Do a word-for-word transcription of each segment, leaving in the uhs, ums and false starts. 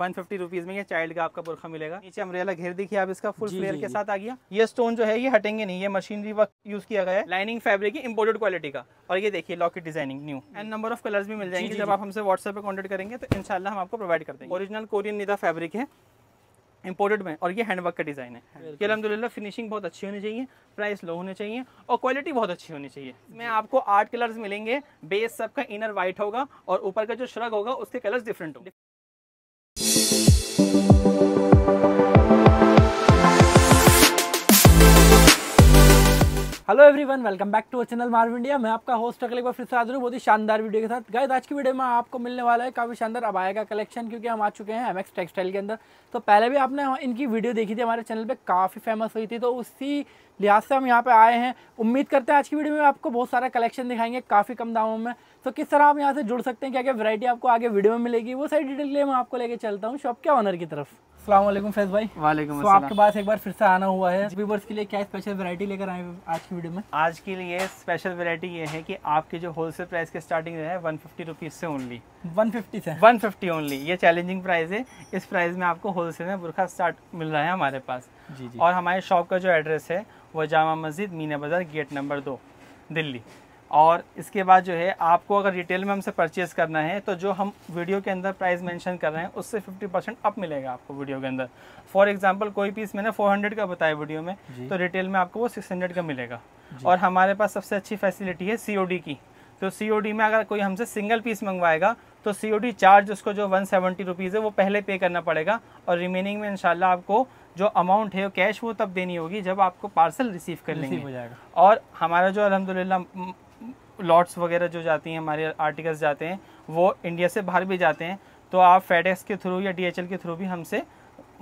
One fifty rupees में ये child का आपका बुरखा मिलेगा। नीचे अम्ब्रेला घेर देखिए आप इसका फुल फ्लेयर के साथ आ गया। ये स्टोन जो है ये हटेंगे नहीं, ये मशीनरी वर्क यूज किया गया है। लाइनिंग फैब्रिक इंपोर्टेड क्वालिटी का, और ये देखिए locket designing new and number of colours भी मिल जाएंगे। जब आप हमसे व्हाट्सएप पे कॉन्टेक्ट करेंगे तो इंशाल्लाह हम आपको प्रोवाइड कर देंगे। ओरिजिनल कोरियन नीदा फैब्रिक है इंपोर्टेड में, और ये हैंडवर्क का डिज़ाइन है। ये अलहमदुलिल्लाह फिनिशिंग बहुत अच्छी होनी चाहिए, प्राइस लो होने चाहिए और क्वालिटी बहुत अच्छी होनी चाहिए। इसमें आपको आठ कलर्स मिलेंगे, बेस सबका इनर वाइट होगा और ऊपर का जो श्रग होगा उसके कलर्स डिफरेंट होंगे। Hello everyone, welcome back to our channel Marv India. मैं आपका होस्ट अगले एक बार फिर से हाजिर हूं बहुत ही शानदार वीडियो के साथ। गाइस आज की वीडियो में आपको मिलने वाला है काफ़ी शानदार अबाया का कलेक्शन, क्योंकि हम आ चुके हैं एमएक्स टेक्सटाइल के अंदर। तो पहले भी आपने इनकी वीडियो देखी थी हमारे चैनल पे, काफ़ी फेमस हुई थी, तो उसी लिहाज से हम यहाँ पे आए हैं। उम्मीद करते हैं आज की वीडियो में आपको बहुत सारा कलेक्शन दिखाएंगे काफ़ी कम दामों में। तो किस तरह आप यहाँ से जुड़ सकते हैं, क्या क्या वैरायटी आपको आगे वीडियो में मिलेगी, वो सारी डिटेल लिए मैं आपको लेके चलता हूँ शॉप के ऑनर की तरफ। अस्सलाम वालेकुम फैज भाई। वालेकुम अस्सलाम। आपके पास एक बार फिर से आना हुआ है व्यूअर्स के लिए, क्या स्पेशल वैरायटी लेकर आए आज की वीडियो में? आज के लिए स्पेशल वैरायटी ये है कि आपके जो होलसेल प्राइस के स्टार्टिंग है वन फिफ्टी रुपीज से ओनली, वन फिफ्टी से वन फिफ्टी ओनली। ये चैलेंजिंग प्राइस है, इस प्राइस में आपको होलसेल में बुरखा स्टार्ट मिल रहा है हमारे पास। जी जी। और हमारे शॉप का जो एड्रेस है वो जामा मस्जिद मीना बाज़ार गेट नंबर दो दिल्ली। और इसके बाद जो है आपको अगर रिटेल में हमसे परचेज़ करना है तो जो हम वीडियो के अंदर प्राइस मेंशन कर रहे हैं उससे पचास परसेंट अप मिलेगा आपको वीडियो के अंदर। फॉर एग्जांपल कोई पीस मैंने चार सौ का बताया वीडियो में, तो रिटेल में आपको वो छह सौ का मिलेगा। और हमारे पास सबसे अच्छी फैसिलिटी है सीओडी की, तो सीओडी में अगर कोई हमसे सिंगल पीस मंगवाएगा तो सीओडी चार्ज उसको जो वन सेवेंटी रुपीज़ है वो पहले पे करना पड़ेगा, और रिमेनिंग में इंशाल्लाह आपको जो अमाउंट है वो कैश वो तब देनी होगी जब आपको पार्सल रिसीव कर लेंगे। और हमारा जो अल्हम्दुलिल्लाह लॉट्स वगैरह जो जाती हैं, हमारे आर्टिकल्स जाते हैं वो इंडिया से बाहर भी जाते हैं, तो आप फेडेक्स के थ्रू या डीएचएल के थ्रू भी हमसे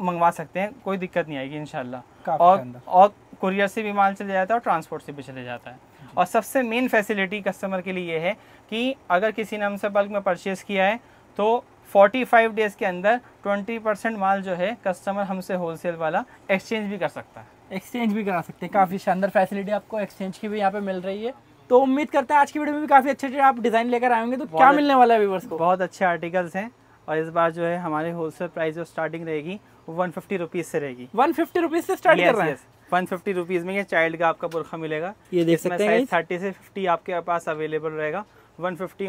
मंगवा सकते हैं, कोई दिक्कत नहीं आएगी इंशाल्लाह। और, और कुरियर से भी माल चले जाता है और ट्रांसपोर्ट से भी चले जाता है। और सबसे मेन फैसिलिटी कस्टमर के लिए ये है कि अगर किसी ने हमसे बल्क में परचेज़ किया है तो पैंतालीस डेज़ के अंदर बीस परसेंट माल जो है कस्टमर हमसे होलसेल वाला एक्सचेंज भी कर सकता है, एक्सचेंज भी करा सकते हैं। काफ़ी शानदार फैसिलिटी आपको एक्सचेंज की भी यहाँ पर मिल रही है। तो उम्मीद करते हैं आज की वीडियो में भी काफी अच्छे अच्छे आप डिजाइन लेकर आएंगे। तो क्या मिलने वाला है व्यूअर्स को? बहुत अच्छे आर्टिकल्स हैं, और इस बार जो है हमारे होलसेल प्राइस जो स्टार्टिंग रहेगी वन फिफ्टी रुपीज से रहेगी। वन फिफ्टी रुपीज से स्टार्ट कर रहा है। वन फिफ्टी रुपीज में ये चाइल्ड का आपका बुरखा मिलेगा, ये देख सकते हैं। थर्टी से फिफ्टी आपके पास अवेलेबल रहेगा। One fifty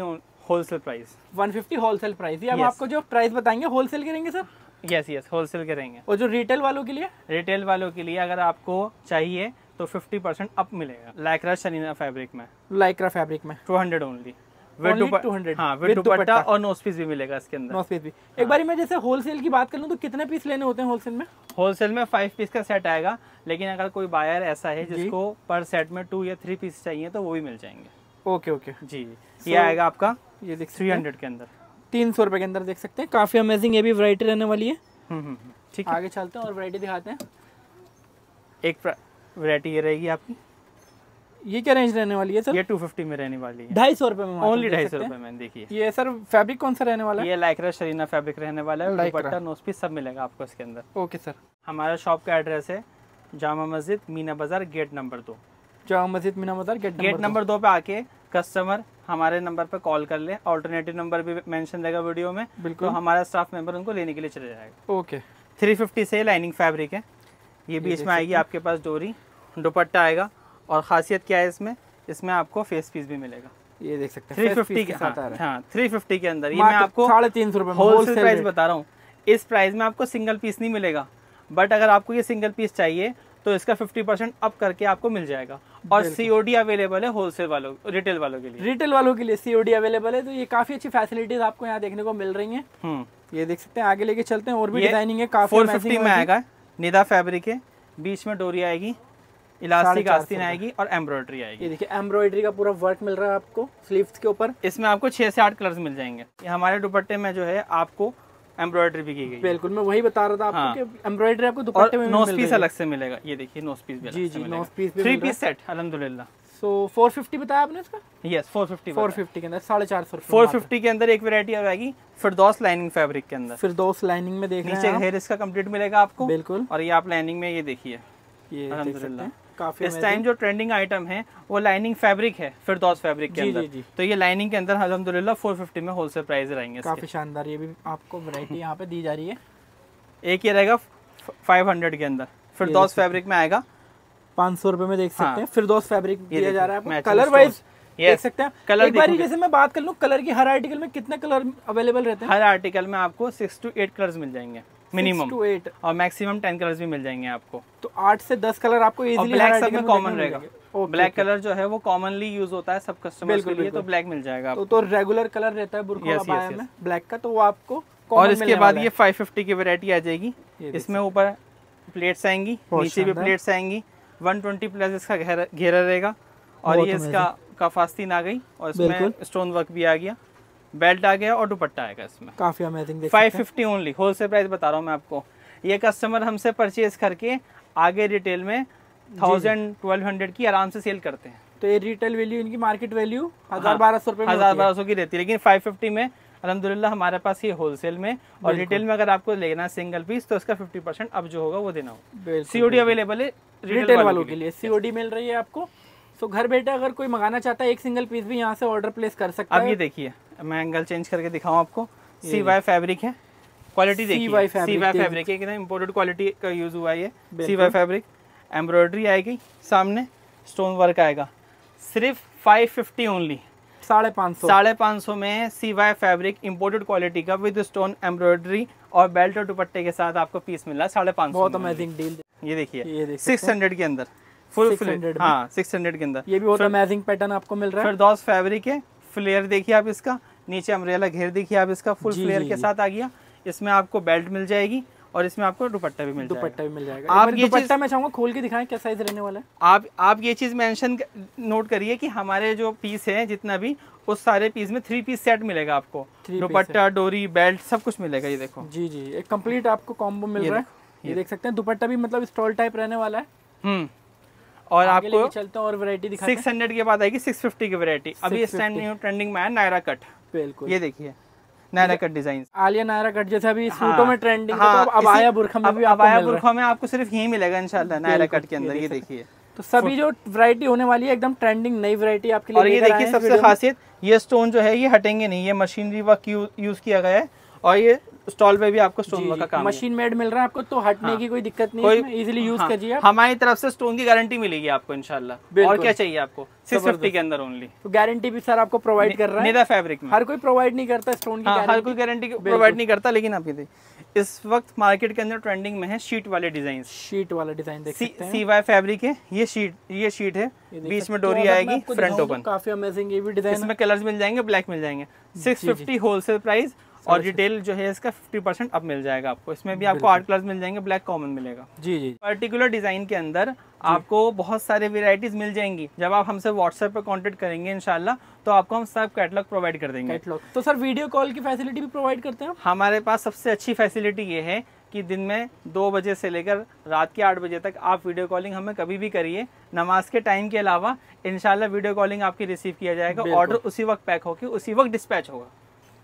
wholesale price, one fifty wholesale price. ये हम आपको जो प्राइस बताएंगे होलसेल करेंगे सर? यस यस, होलसेल करेंगे। और जो रिटेल वालों के लिए, रिटेल वालों के लिए अगर आपको चाहिए तो फिफ्टी परसेंट अप मिलेगा। लाइक्रा शनीना फैब्रिक में, लाइक्रा फैब्रिक में टू हंड्रेड ओनली। हाँ, विद दुपट्टा और नोस्पीस भी मिलेगा इसके अंदर, नोस्पीस भी। हाँ। एक बार मैं जैसे होलसेल की बात कर लूँ तो कितने पीस लेने होते हैं होलसेल में? होलसेल में फाइव पीस का सेट आएगा, लेकिन अगर कोई बायर ऐसा है जिसको पर सेट में टू या थ्री पीस चाहिए तो वो भी मिल जाएंगे। ओके ओके जी। ये आएगा आपका ये देख थ्री हंड्रेड के अंदर, तीन सौ रुपए के अंदर, देख सकते हैं। काफी अमेजिंग ये भी वैरायटी रहने वाली है। ठीक है, आगे चलते हैं और वैरायटी दिखाते हैं। एक वैरायटी ये रहेगी आपकी, ये क्या रेंज रहने वाली है सर? ये टू फिफ्टी में रहने वाली है, ढाई सौ रुपए में, ओनली ढाई सौ रुपए में। देखिए ये सर फैब्रिक कौन सा रहने वाला है? ये लाइक्रा शरीना फैब्रिक रहने वाला है, दुपट्टा नोस्पीस सब मिलेगा आपको इसके अंदर। Okay sir. हमारा शॉप का एड्रेस है जामा मस्जिद मीना बाजार गेट नंबर दो। जामा मस्जिद मीना बाजार गेट नंबर दो पे आके कस्टमर हमारे नंबर पर कॉल कर ले, ऑल्टरनेटिव नंबर भी मेंशन रहेगा वीडियो में, बिल्कुल हमारा स्टाफ मेंबर उनको लेने के लिए चले जाएगा। ओके। थ्री फिफ्टी से लाइनिंग फैब्रिक है, ये बीच में आएगी आपके पास डोरी, दुपट्टा आएगा। और खासियत क्या है इसमें, इसमें आपको फेस पीस भी मिलेगा, ये देख सकते हैं। थ्री फिफ्टी के साथ आ रहा है। हाँ, थ्री फिफ्टी के अंदर। ये मैं आपको साढ़े तीन सौ रुपए होलसेल प्राइस बता रहा हूँ। इस प्राइस में आपको सिंगल पीस नहीं मिलेगा, बट अगर आपको ये सिंगल पीस चाहिए तो इसका फिफ्टी परसेंट अप करके आपको मिल जाएगा। और सीओडी अवेलेबल है होलसेल वालों, रिटेल वालों के लिए, रिटेल वालों के लिए सीओडी अवेलेबल है। तो ये काफी अच्छी फैसिलिटीज आपको यहाँ देखने को मिल रही है, ये देख सकते हैं। आगे लेके चलते हैं, और भी डिजाइनिंग है काफी। फोर फिफ्टी में आएगा, निदा फैब्रिक है, बीच में डोरी आएगी, इलास्टिक आस्तीन आएगी और एम्ब्रॉयडरी आएगी। ये देखिए एम्ब्रॉयडरी का पूरा वर्क मिल रहा है आपको स्लीव्स के ऊपर। इसमें आपको छह से आठ कलर्स मिल जाएंगे। ये हमारे दुपट्टे में जो है आपको एम्ब्रॉयडरी भी की गई। बिल्कुल, मैं वही बता रहा था आपको कि एम्ब्रॉयडरी आपको दुपट्टे में नोज पीस अलग से मिलेगा। ये देखिए नोज पीस भी, जी जी nose piece, three piece set अल्हम्दुलिल्लाह। सो फोर फिफ्टी बताया आपने इसका? Yes, four fifty four fifty के अंदर साढ़े चार सौ। फोर फिफ्टी के अंदर एक वैरायटी आ जाएगी फिरदौस लाइनिंग फैब्रिक के अंदर। फिरदौस लाइनिंग में देख नीचे हेयर इसका कंप्लीट मिलेगा आपको, बिल्कुल। और ये आप लाइनिंग में ये देखिए, ये अल्हम्दुलिल्लाह इस टाइम जो ट्रेंडिंग आइटम है वो लाइनिंग फैब्रिक है, फिरदौस फैब्रिक के अंदर। जी, जी। तो ये लाइनिंग के अंदर अल्हम्दुलिल्लाह चार सौ पचास में होलसेल प्राइस रहेंगे। काफी शानदार, ये भी आपको वैरायटी यहाँ पे दी जा रही है। एक ये रहेगा पाँच सौ के अंदर, फिरदौस फैब्रिक में आएगा पाँच सौ रुपए में, देख सकते हैं फिरदौस फैब्रिक दिया जा रहा है। कलर वाइज देख सकते हैं, कलर एक बार जैसे मैं बात कर लूँ कलर की, हर आर्टिकल में कितने कलर अवेलेबल रहते हैं? हर आर्टिकल में आपको सिक्स टू एट कलर मिल जाएंगे मिनिमम, और मैक्सिमम टेन कलर्स भी मिल जाएंगे आपको। तो आठ से दस कलर आपको इजीली, ब्लैक सब में कॉमन रहेगा। ब्लैक कलर जो है वो कॉमनली यूज होता है सब कस्टमर्स के लिए, तो ब्लैक मिल जाएगा आपको। तो, तो रेगुलर कलर रहता है बुरखा बाया में ब्लैक का, तो वो आपको और इसके बाद ये फाइव फिफ्टी की वेरायटी आ जाएगी। इसमें ऊपर प्लेट्स आएंगी, नीचे भी प्लेट्स आएंगी, वन ट्वेंटी प्लस इसका घेरा रहेगा। और ये इसका काफास्तीन आ गई, और इसमें स्टोन वर्क भी आ गया, बेल्ट आ गया और दुपट्टा आएगा इसमें। काफी अमेजिंग, पाँच सौ पचास ओनली होलसेल प्राइस बता रहा हूँ मैं आपको। ये कस्टमर हमसे परचेज करके आगे रिटेल में थाउजेंड ट्वेल्व हंड्रेड की आराम से सेल करते हैं। तो ये रिटेल वैल्यू, इनकी मार्केट वैल्यू हजार बारह सौ रुपए हजार बारह सौ की रहती है, लेकिन पाँच सौ पचास में अल्हम्दुलिल्लाह हमारे पास ये होलसेल में। और रिटेल में अगर आपको लेना है सिंगल पीस तो उसका फिफ्टी परसेंट अब जो होगा वो देना होगा। सीओडी अवेलेबल है रिटेल वालों के लिए, सीओडी मिल रही है आपको। तो घर बैठे अगर कोई मंगाना चाहता है एक सिंगल पीस भी यहाँ से ऑर्डर प्लेस कर सकता है। अब ये देखिए मैं एंगल चेंज करके दिखाऊं आपको, सी वाई फैब्रिक है, क्वालिटी देखिए, सी वाई फैब्रिक है, कितना इंपोर्टेड क्वालिटी का यूज हुआ है। सी वाई फैब्रिक एम्ब्रॉयडरी आएगी, सामने स्टोन वर्क आएगा। सिर्फ फाइव फिफ्टी ओनली, साढ़े पाँच सौ साढ़े पाँच सौ में C Y fabric imported quality का विद स्टोन एम्ब्रॉयडरी और बेल्ट और दुपट्टे के साथ आपको पीस मिला साढ़े पाँच सौ। बहुत अमेजिंग डील। ये देखिए सिक्स हंड्रेड के अंदर फुल फ्लेयर, हाँ सिक्स हंड्रेड के अंदर। ये भी बहुत अमेजिंग पैटर्न आपको मिल रहा है, फिरदौस फैब्रिक है। फ्लेयर देखिए आप इसका, नीचे अम्ब्रेला घेर देखिए आप इसका, फुल फ्लेयर के साथ आ गया। इसमें आपको बेल्ट मिल जाएगी और इसमें आपको दुपट्टा भी मिल जाएगा। दुपट्टा भी मिल जाएगा। आप ये दुपट्टा मैं चाहूंगा खोल के दिखाएं क्या साइज रहने वाला है। आप आप ये चीज मेंशन नोट करिए कि हमारे जो पीस है जितना भी, उस सारे पीस में थ्री पीस सेट मिलेगा आपको, दुपट्टा डोरी बेल्ट सब कुछ मिलेगा। ये देखो जी जी एक कंप्लीट आपको कॉम्बो मिल रहा है। ये देख सकते हैं दुपट्टा भी मतलब स्टॉल टाइप रहने वाला है। और आपको चलते हैं और वैरायटी दिखाते हैं। सिक्स हंड्रेड के बाद आएगी सिक्स फिफ्टी की वैरायटी। अभी इस टाइम न्यू ट्रेंडिंग में है नायरा कट, बिल्कुल ये देखिए Naira cut design, Alia Naira cut जैसा अभी सूटों में ट्रेंडिंग है। तो अब अबाया बुरखा में भी, अबाया बुरखा में आपको सिर्फ यही मिलेगा इंशाल्लाह नायरा कट के अंदर। ये देखिए तो सभी जो वैरायटी होने वाली है एकदम ट्रेंडिंग नई वैरायटी आपके लिए। और ये देखिए सबसे खासियत, ये स्टोन जो है ये हटेंगे नहीं, ये मशीनरी वर्क यूज किया गया है। और ये स्टॉल पे भी आपको स्टोन वर्क का काम मशीन मेड मिल रहा है आपको, तो हटने हाँ। की कोई दिक्कत नहीं है, इजीली यूज करिए। हमारी तरफ से स्टोन की गारंटी मिलेगी आपको इंशाल्लाह। और क्या चाहिए आपको सिक्स फिफ्टी के अंदर ओनली। तो गारंटी भी सर आपको प्रोवाइड कर रहा है निदा फैब्रिक में, हर कोई प्रोवाइड नहीं करता स्टोन की, हर कोई गारंटी प्रोवाइड नहीं करता। लेकिन आप ये देखिए इस वक्त मार्केट के अंदर ट्रेंडिंग में है शीट वाले डिजाइन, शीट वाला डिजाइन देख सकते हैं। सी वाई फैब्रिक है, ये शीट ये शीट है, बीच में डोरी आएगी, फ्रंट ओपन, काफी अमेजिंग ये भी डिजाइन। इसमें कलर्स मिल जाएंगे, ब्लैक मिल जाएंगे। सिक्स फिफ्टी होलसेल प्राइस और डिटेल जो है इसका फिफ्टी परसेंट अप मिल जाएगा आपको। इसमें भी आपको आठ कलर्स मिल जाएंगे, ब्लैक कॉमन मिलेगा। जी जी पर्टिकुलर डिजाइन के अंदर आपको बहुत सारे वेराइटीज मिल जाएंगी। जब आप हमसे व्हाट्सएप पे कांटेक्ट करेंगे इंशाल्लाह तो आपको हम सब कैटलॉग प्रोवाइड कर देंगे। तो सर वीडियो कॉल की फैसिलिटी भी प्रोवाइड करते हैं हमारे पास। सबसे अच्छी फैसिलिटी ये है कि दिन में दो बजे से लेकर रात के आठ बजे तक आप वीडियो कॉलिंग हमें कभी भी करिए, नमाज के टाइम के अलावा इंशाल्लाह वीडियो कॉलिंग आपकी रिसीव किया जाएगा। ऑर्डर उसी वक्त पैक होकर उसी वक्त डिस्पैच होगा।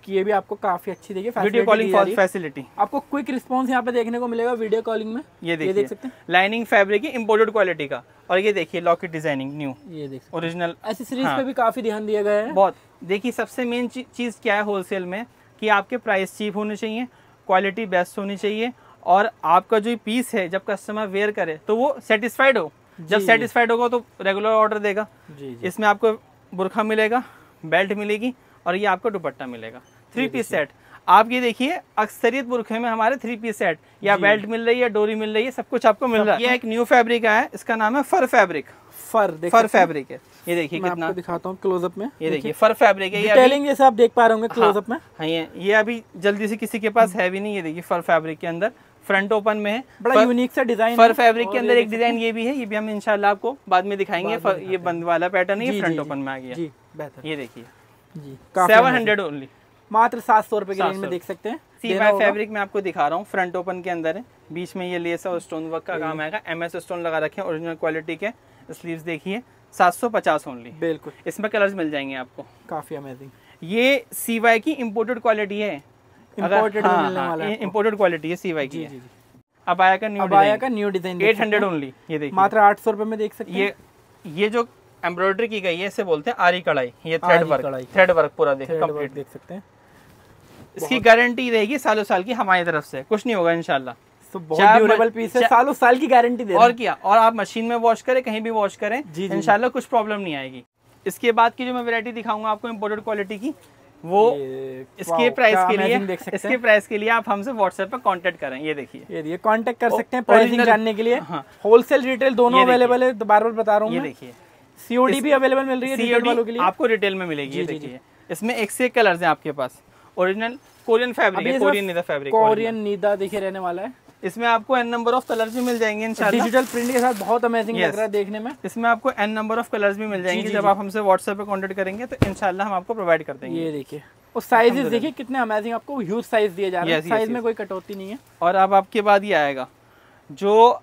ये भी आपको काफी अच्छी देखिए वीडियो कॉलिंग फैसिलिटी, आपको क्विक रिस्पांस यहाँ पे देखने को मिलेगा वीडियो कॉलिंग में। ये देखिए देख सकते हैं लाइनिंग फैब्रिक है, इंपोर्टेड क्वालिटी का। और ये देखिए लॉकेट डिजाइनिंग न्यू, ये देख ओरिजिनल। एक्सेसरीज पे भी काफी ध्यान दिया गया है बहुत। देखिए सबसे मेन चीज क्या है होलसेल में कि आपके प्राइस चीप होने चाहिए, क्वालिटी बेस्ट होनी चाहिए, और आपका जो पीस है जब कस्टमर वेयर करे तो वो सेटिस्फाइड हो। जब सेटिस्फाइड होगा तो रेगुलर ऑर्डर देगा। इसमें आपको बुरखा मिलेगा, बेल्ट मिलेगी और ये आपको दुपट्टा मिलेगा, थ्री पीस सेट। आप ये देखिए अक्सरियत बुरखे में हमारे थ्री पीस सेट या बेल्ट मिल रही है, डोरी मिल रही है, सब कुछ आपको मिल रहा है। ये एक न्यू फैब्रिक आया है, इसका नाम है फर फैब्रिक, फर फर फैब्रिक है। ये देखिए कितना, दिखाता हूँ क्लोजअप में, ये देखिए फर फैब्रिक है। डिटेलिंग जैसे आप देख पा रहे होंगे क्लोजअप में। हाँ ये अभी जल्दी से किसी के पास है भी नहीं। ये देखिए फर फैब्रिक के अंदर फ्रंट ओपन में है, बड़ा यूनिक सा डिजाइन। फर फैब्रिक के अंदर एक डिजाइन ये भी है, ये भी हम इंशाल्लाह आपको बाद में दिखाएंगे। ये बंद वाला पैटर्न है, फ्रंट ओपन में आ गया। ये देखिए सेवन हंड्रेड ओनली, मात्र सात सौ रुपए के रेंज में देख सकते हैं। सी वाई फैब्रिक में आपको दिखा रहा हूँ, फ्रंट ओपन के अंदर है, बीच में ये लेस और स्टोन वर्क का काम आएगा। एमएस स्टोन लगा रखे हैं, ओरिजिनल क्वालिटी के। स्लीव्स देखिए सात सौ पचास ओनली, बिल्कुल। इसमें कलर्स मिल जाएंगे आपको, काफी अमेजिंग। ये सी वाई की इम्पोर्टेड क्वालिटी है, इम्पोर्टेड क्वालिटी है सी वाई की। अबाया का न्यू अबाया का new design eight hundred only, ये देखिए मात्र आठ सौ रुपए में देख सकते हैं। ये ये जो एम्ब्रॉयडरी की गई है इसे बोलते हैं आरी कढ़ाई, ये थ्रेड वर्क, थ्रेड वर्क पूरा कंप्लीट देख सकते हैं। इसकी गारंटी रहेगी सालों साल की हमारी तरफ से, कुछ नहीं होगा इंशाल्लाह। तो बहुत ड्यूरेबल पीस है, सालों साल की गारंटी दे रहे हैं। और क्या, और आप मशीन में वॉश करें, कहीं भी वॉश करें, इंशाल्लाह कुछ प्रॉब्लम नहीं आएगी। इसके बाद की जो मैं वैरायटी दिखाऊंगा आपको इंपोर्टेड क्वालिटी की, वो इसके प्राइस के लिए इसके प्राइस के लिए आप हमसे व्हाट्सएप पर कांटेक्ट करें। ये देखिए ये कांटेक्ट कर सकते हैं प्राइसिंग जानने के लिए। होलसेल रिटेल दोनों अवेलेबल है, बार बार बता रहा हूँ। ये देखिए सीओडी भी अवेलेबल मिल रही है रिटेल वालों के लिए, आपको रिटेल में मिलेगी। ये देखिए इसमें एक से एक कलर्स हैं आपके पास। ओरिजिनल कोरियन फैब्रिक है, कोरियन नीदा फैब्रिक, कोरियन नीदा देखिए रहने वाला है। इसमें आपको एन नंबर ऑफ कलर्स भी मिल जाएंगे इंशाल्लाह। डिजिटल प्रिंट के साथ बहुत अमेजिंग लग रहा है देखने में। इसमें आपको एन नंबर ऑफ कलर्स भी मिल जाएंगे, जब आप हमसे व्हाट्सएप पे कांटेक्ट करेंगे तो इंशाल्लाह हम आपको प्रोवाइड कर देंगे। ये देखिए और साइजेस देखिए कितने अमेजिंग, आपको ह्यूज साइज दिए जा रहे हैं, साइज में कोई कटौती नहीं है। और अब आपके बाद ये आएगा, जो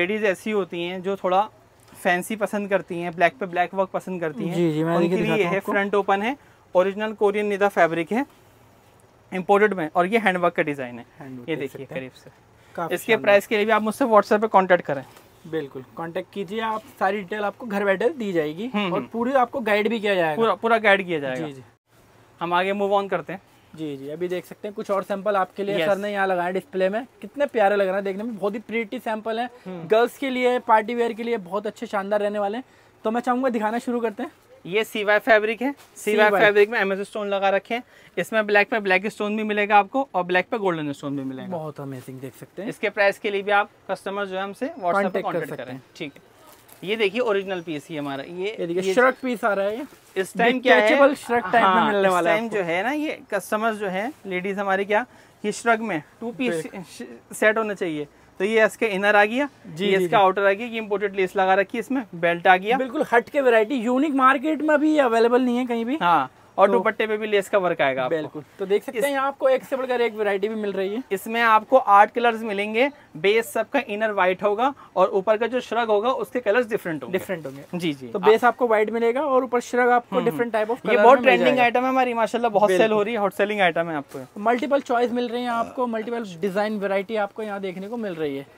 लेडीज ऐसी होती हैं जो थोड़ा फैंसी पसंद करती हैं, ब्लैक पे ब्लैक वर्क पसंद करती हैं, उनके लिए है। फ्रंट ओपन है, ओरिजिनल कोरियन निदा फैब्रिक है, इंपोर्टेड में, और ये हैंडवर्क का डिजाइन है। ये देखिए करीब से। इसके प्राइस के लिए भी आप मुझसे व्हाट्सएप पे कांटेक्ट करें। बिल्कुल कांटेक्ट कीजिए, आप सारी डिटेल आपको घर बैठे दी जाएगी और पूरी आपको गाइड भी किया जाएगा, पूरा पूरा गाइड किया जाएगा। जी जी हम आगे मूव ऑन करते हैं। जी जी अभी देख सकते हैं कुछ और सैंपल आपके लिए सर ने यहाँ लगाया डिस्प्ले में, कितने प्यारे लग रहे हैं देखने में, बहुत ही प्रीटी सैंपल है, गर्ल्स के लिए, पार्टी वेयर के लिए बहुत अच्छे शानदार रहने वाले हैं। तो मैं चाहूँगा दिखाना शुरू करते हैं। ये सीवाई फैब्रिक है, सीवाई फैब्रिक में एमएस स्टोन लगा रखे हैं, इसमें ब्लैक पे ब्लैक स्टोन भी मिलेगा आपको और ब्लैक पे गोल्डन स्टोन भी मिलेगा, बहुत अमेजिंग देख सकते हैं। इसके प्राइस के लिए भी आप कस्टमर जो है हमसे व्हाट्सएप पे कांटेक्ट करें, ठीक है। ये देखिए ओरिजिनल पीस ही हमारा, ये शर्ट पीस आ रहा है, इस टाइम क्या है जो है ना, ये कस्टमर जो है लेडीज हमारे क्या ये श्रग में टू पीस सेट होना चाहिए, तो ये इसका इनर आ गया, जी ये इसका आउटर आ गया, ये इंपोर्टेड लेस लगा रखी है, इसमें बेल्ट आ गया, बिल्कुल हट के वैरायटी, यूनिक मार्केट में भी अवेलेबल नहीं है कहीं भी। हाँ और दुपट्टे तो, पे भी लेस का वर्क आएगा बिल्कुल। तो देख सकते हैं आपको एक से बढ़कर एक वैरायटी भी मिल रही है। इसमें आपको आठ कलर्स मिलेंगे, बेस सबका इनर व्हाइट होगा और ऊपर का जो श्रग होगा उसके कलर्स डिफरेंट होंगे डिफरेंट होंगे जी जी। तो बेस आपको व्हाइट मिलेगा और ऊपर श्रग आपको डिफरेंट टाइप ऑफ, ये बहुत ट्रेंडिंग आइटम है हमारी, माशाल्लाह बहुत सेल हो रही है, हॉट सेलिंग आइटम है। आपको मल्टीपल चॉइस मिल रही है, आपको मल्टीपल डिजाइन वेरायटी आपको यहाँ देखने को मिल रही है।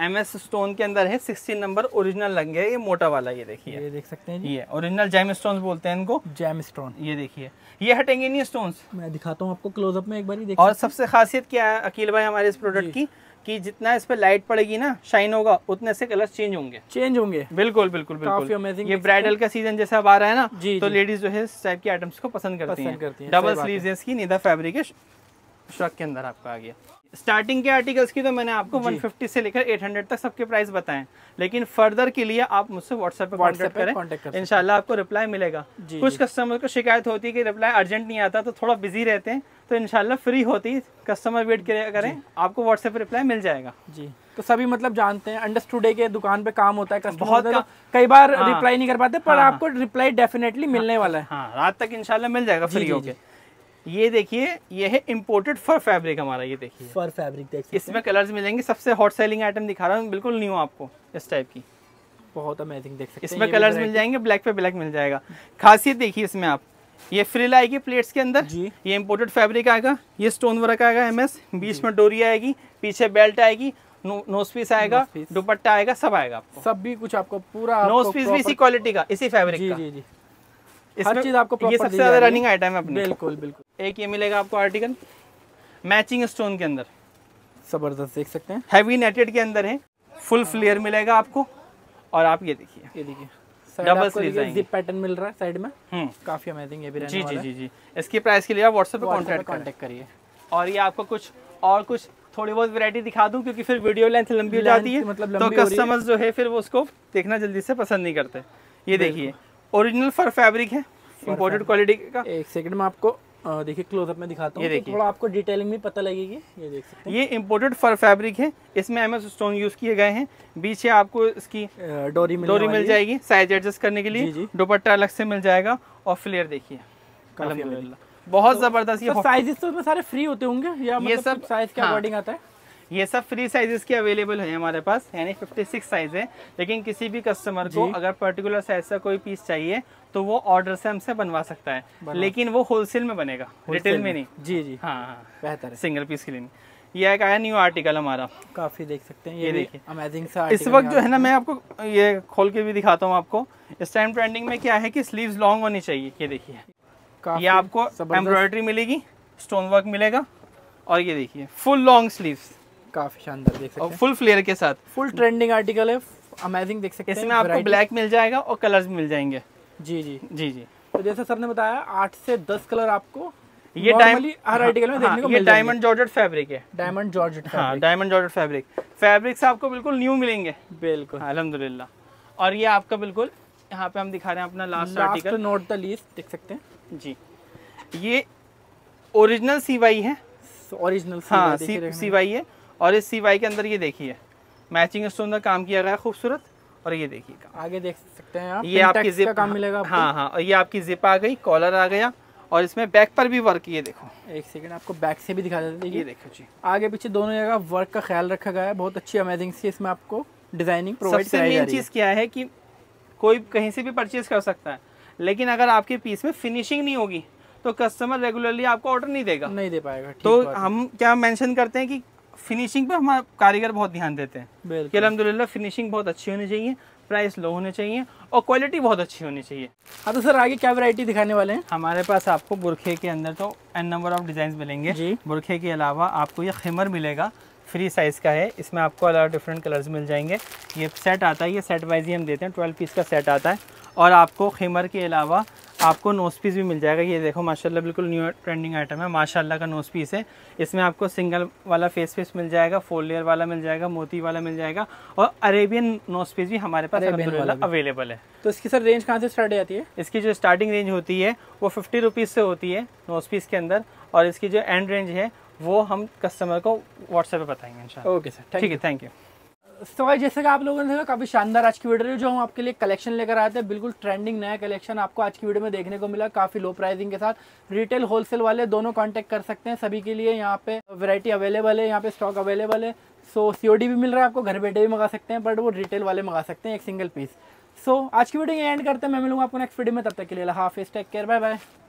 एम एस स्टोन के अंदर है, सोलह नंबर ओरिजिनल लग गया, ये मोटा वाला, ये देखिए ये देख सकते हैं जी, ये ओरिजिनल जैम स्टोन्स बोलते हैं इनको, जैम स्टोन। ये देखिए ये हटेंगे नहीं स्टोन्स, मैं दिखाता हूँ आपको क्लोजअप में एक बार ही। और सबसे खासियत क्या है अकील भाई हमारे इस प्रोडक्ट की, कि जितना इस पे लाइट पड़ेगी ना, शाइन होगा, उतने से कलर चेंज होंगे चेंज होंगे बिल्कुल बिल्कुल बिल्कुल। ये ब्राइडल का सीजन जैसा अब आ रहा है ना, तो लेडीज जो है इस टाइप के आइटम्स को पसंद करती है। डबल स्लीव्स है इसकी, नीदा फैब्रिक है, श्रग के अंदर आपका आ गया। स्टार्टिंग के आर्टिकल्स की तो मैंने आपको एक सौ पचास से लेकर आठ सौ तक सबके प्राइस बताएं, लेकिन फर्दर के लिए आप मुझसे व्हाट्सएप पे कांटेक्ट करें, इंशाल्लाह आपको रिप्लाई मिलेगा। कुछ कस्टमर को शिकायत होती है कि रिप्लाई अर्जेंट नहीं आता, तो थोड़ा बिजी रहते हैं, तो इंशाल्लाह फ्री होती कस्टमर वेट करें, आपको व्हाट्सएप पे रिप्लाई मिल जाएगा। जी तो सभी मतलब जानते हैं अंडरस्टूडे के दुकान पे काम होता है, कस्टमर बहुत का, कई बार रिप्लाई नहीं कर पाते, पर आपको रिप्लाई डेफिनेटली मिलने वाला है, रात तक इंशाल्लाह मिल जाएगा फ्री होके। ये देखिए ये है इम्पोर्टेड फर फैब्रिक हमारा, ये देखिए फर फैब्रिक देख सकते हैं, इसमें कलर्स मिलेंगे, सबसे हॉट सेलिंग आइटम दिखा रहा हूँ, बिल्कुल न्यू आपको इस टाइप की, बहुत अमेजिंग देख सकते हैं। इसमें कलर्स मिल जाएंगे, ब्लैक पे ब्लैक मिल जाएगा। खासियत देखिए इसमें आप, ये फ्रिल आएगी प्लेट्स के अंदर, ये इम्पोर्टेड फैब्रिक आएगा, ये स्टोन वर्क आएगा एमएस, बीच में डोरी आएगी, पीछे बेल्ट आएगी, नो, नोस पीस आएगा, दुपट्टा आएगा, सब आएगा आपको, सब भी कुछ आपको पूरा नोस पीस भी इसी क्वालिटी का, इसी फैब्रिक का, हर चीज आपको, ये सबसे ज्यादा रनिंग आइटम है अपनी। बिल्कुल बिल्कुल। एक ये मिलेगा आपको आर्टिकल मैचिंग स्टोन के अंदर, जबरदस्त देख सकते हैं, हैवी नेटेड के अंदर है, फुल फ्लेयर मिलेगा आपको। और आप ये देखिए ये देखिए डबल स्लीव्स है, जिप पैटर्न मिल रहा है साइड में, काफी अमेजिंग है भी रहने वाला है। जी जी जी जी इसके प्राइस के लिए आप व्हाट्सएप पे कांटेक्ट करिए। और ये आपको कुछ और कुछ थोड़ी बहुत वैरायटी दिखा दूं, क्योंकि फिर वीडियो लेंथ लंबी हो जाती है, मतलब तो कस्टमर्स जो है फिर वो उसको देखना जल्दी से पसंद नहीं करते। ये देखिए ओरिजिनल फर फैब्रिक है, इंपोर्टेड क्वालिटी का। एक सेकंड में आपको देखिए क्लोजअप में दिखाता हूँ, तो थोड़ा आपको डिटेलिंग में पता लगेगी। ये देख सकते हैं ये इंपोर्टेड फर फैब्रिक है, इसमें एमएस स्टोन यूज किए गए हैं, पीछे आपको इसकी डोरी डोरी मिल जाएगी साइज एडजस्ट करने के लिए, दुपट्टा अलग से मिल जाएगा और फ्लेयर देखिए बहुत जबरदस्त। ये साइजेस तो सारे फ्री होते होंगे या ये सब साइज के अकॉर्डिंग आता है? ये सब फ्री साइजेस के अवेलेबल हैं हमारे पास, यानी छप्पन साइज है, लेकिन किसी भी कस्टमर को अगर पर्टिकुलर साइज का कोई पीस चाहिए तो वो ऑर्डर से हमसे बनवा सकता है, लेकिन वो होलसेल में बनेगा, रिटेल में, में नहीं। जी जी हाँ, बेहतर है सिंगल पीस के लिए। ये एक आया न्यू आर्टिकल हमारा, काफी देख सकते हैं ये, ये देखिए अमेजिंग सा इस वक्त जो है ना। मैं आपको ये खोल के भी दिखाता हूँ आपको। इस टाइम ट्रेंडिंग में क्या है कि स्लीव्स लॉन्ग होनी चाहिए। ये देखिए, ये आपको एम्ब्रॉयडरी मिलेगी, स्टोन वर्क मिलेगा और ये देखिए फुल लॉन्ग स्लीव्स, काफी शानदार देख सकते हैं, और फुल फ्लेयर के साथ। फुल ट्रेंडिंग आर्टिकल है, अमेजिंग देख सकते हैं। इसमें आपको ब्लैक मिल जाएगा और कलर्स मिल जाएंगे। जी जी जी जी। तो जैसे सर ने बताया आठ से दस कलर आपको ये टाइम हर आर्टिकल में देखने को मिल जाएंगे। डायमंड जॉर्जेट फैब्रिक है, डायमंड जॉर्जेट, हाँ डायमंड जॉर्जेट फैब्रिक। फैब्रिक्स आपको बिल्कुल न्यू मिलेंगे, बिल्कुल अल्हम्दुलिल्लाह। और ये आपका बिल्कुल यहाँ पे हम दिखा रहे हैं अपना last article, not the least देख सकते हैं जी। ये ओरिजिनल सीवाई है, ओरिजिनल हाँ सीवाई है। और इस सीवाई के अंदर ये देखिए मैचिंग स्टोन का काम किया गया है खूबसूरत। और ये देखिए आगे देख सकते हैं आप, ये आपकी जिप का काम मिलेगा आपको। हाँ हाँ, और ये आपकी जिप आ गई, कॉलर आ गया और इसमें बैक पर भी वर्क। ये देखो एक सेकंड आपको बैक से भी दिखा देते हैं। ये देखो जी, आगे पीछे दोनों जगह वर्क का ख्याल रखा गया है, बहुत अच्छी अमेजिंग सी इसमें आपको डिजाइनिंग प्रोवाइड कराई जा रही है। सबसे मेन चीज़ क्या है कि कोई कहीं से भी परचेज कर सकता है, लेकिन अगर आपके पीस में फिनिशिंग नहीं होगी तो कस्टमर रेगुलरली आपको ऑर्डर नहीं देगा, नहीं दे पाएगा। तो हम क्या मेंशन करते हैं कि फिनिशिंग पे हमारे कारीगर बहुत ध्यान देते हैं कि अल्हम्दुलिल्लाह फिनिशिंग बहुत अच्छी होनी चाहिए, प्राइस लो होने चाहिए और क्वालिटी बहुत अच्छी होनी चाहिए। हाँ तो सर आगे क्या वैरायटी दिखाने वाले हैं? हमारे पास आपको बुरखे के अंदर तो एन नंबर ऑफ डिजाइन मिलेंगे जी। बुरखे के अलावा आपको ये खिमर मिलेगा, फ्री साइज का है, इसमें आपको अलग डिफरेंट कलर्स मिल जाएंगे। ये सेट आता है, ये सेट वाइज ही हम देते हैं, ट्वेल्व पीस का सेट आता है। और आपको खिमर के अलावा आपको नोज पीस भी मिल जाएगा। ये देखो माशाल्लाह बिल्कुल न्यू ट्रेंडिंग आइटम है, माशाल्लाह का नोज पीस है। इसमें आपको सिंगल वाला फेस पीस मिल जाएगा, फोर लेयर वाला मिल जाएगा, मोती वाला मिल जाएगा और अरेबियन नोज पीस भी हमारे पास अवेलेबल है। तो इसकी सर रेंज कहाँ से स्टार्ट आती है? इसकी जो स्टार्टिंग रेंज होती है वो फिफ्टी रुपीज़ से होती है नोज पीस के अंदर, और इसकी जो एंड रेंज है वो हम कस्टमर को व्हाट्सएप पे बताएंगे इंशाल्लाह। ओके सर, ठीक है, थैंक यू। तो जैसे कि आप लोगों ने देखा काफ़ी शानदार आज की वीडियो जो हम आपके लिए कलेक्शन लेकर आए थे, बिल्कुल ट्रेंडिंग नया कलेक्शन आपको आज की वीडियो में देखने को मिला, काफ़ी लो प्राइसिंग के साथ। रिटेल होलसेल वाले दोनों कांटेक्ट कर सकते हैं, सभी के लिए यहाँ पे वैरायटी अवेलेबल है, यहाँ पे स्टॉक अवेलेबल है। सो सी ओ डी भी मिल रहा है, आपको घर बैठे भी मंगा सकते हैं, बट वो रिटेल वाले मंगा सकते हैं एक सिंगल पीस। सो आज की वीडियो एंड करते हैं, मैं मिलूँगा आपको नेक्स्ट वीडियो में, तब तक के लिए हाफिज़, टेक केयर, बाय बाय।